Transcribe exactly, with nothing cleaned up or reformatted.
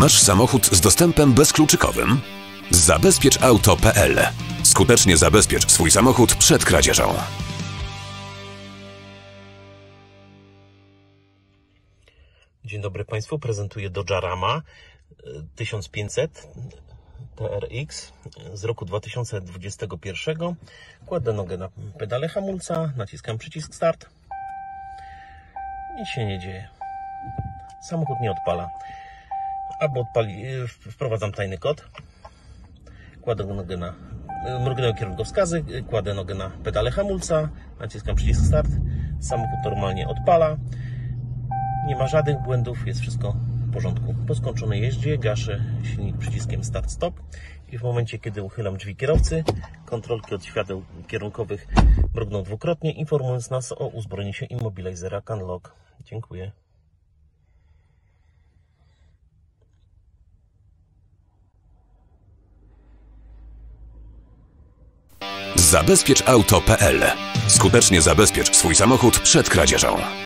Masz samochód z dostępem bezkluczykowym? Zabezpiecz auto kropka p l. Skutecznie zabezpiecz swój samochód przed kradzieżą. Dzień dobry Państwu, prezentuję Dodge Rama tysiąc pięćset T R X z roku dwa tysiące dwudziestego pierwszego. Kładę nogę na pedale hamulca, naciskam przycisk start. Nic się nie dzieje. Samochód nie odpala. Albo odpali, wprowadzam tajny kod. Kładę nogę na, mrugnę kierunkowskazy, kładę nogę na pedale hamulca, naciskam przycisk start. Samochód normalnie odpala. Nie ma żadnych błędów, jest wszystko w porządku. Po skończonej jeździe gaszę silnik przyciskiem start-stop i w momencie, kiedy uchylam drzwi kierowcy, kontrolki od świateł kierunkowych mrugną dwukrotnie, informując nas o uzbrojeniu się immobilizera CanLock. Dziękuję. Zabezpiecz auto kropka p l. Skutecznie zabezpiecz swój samochód przed kradzieżą.